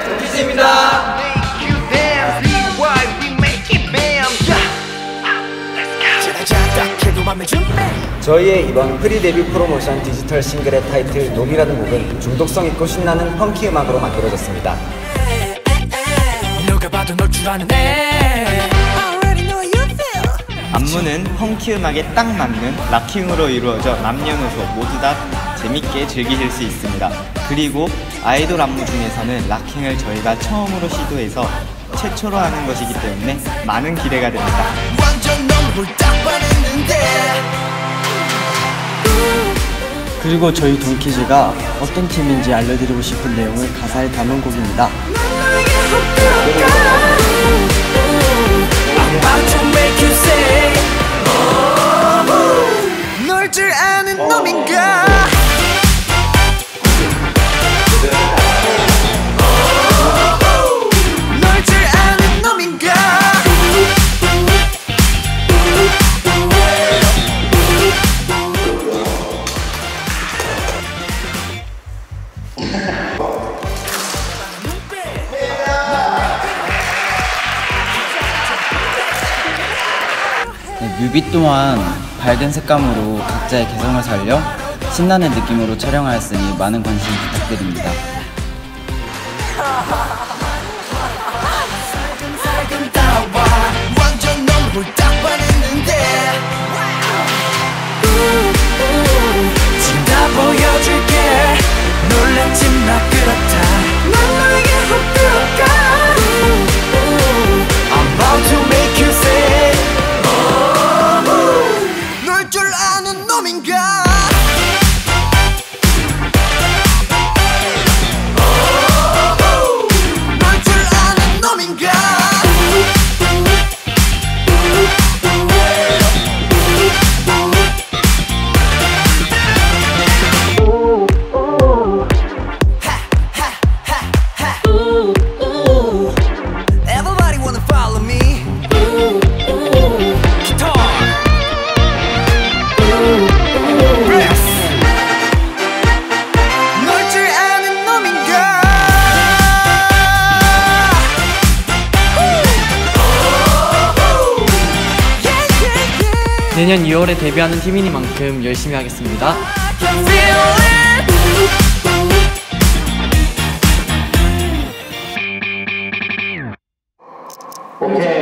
도키즈입니다. 저희의 이번 프리데뷔 프로모션 디지털 싱글의 타이틀 놈이라는 곡은 중독성 있고 신나는 펑키 음악으로 만들어졌습니다. 안무는 펑키 음악에 딱 맞는 락킹으로 이루어져 남녀노소 모두 다 재밌게 즐기실 수 있습니다. 그리고 아이돌 안무 중에서는 락킹을 저희가 처음으로 시도해서 최초로 하는 것이기 때문에 많은 기대가 됩니다. 그리고 저희 동키즈가 어떤 팀인지 알려드리고 싶은 내용을 가사에 담은 곡입니다. 놀 줄 아는 놈인가? 뮤비 또한 밝은 색감으로 각자의 개성을 살려 신나는 느낌으로 촬영하였으니 많은 관심 부탁드립니다. 내년 2월에 데뷔하는 팀이니만큼 열심히 하겠습니다. 오케이.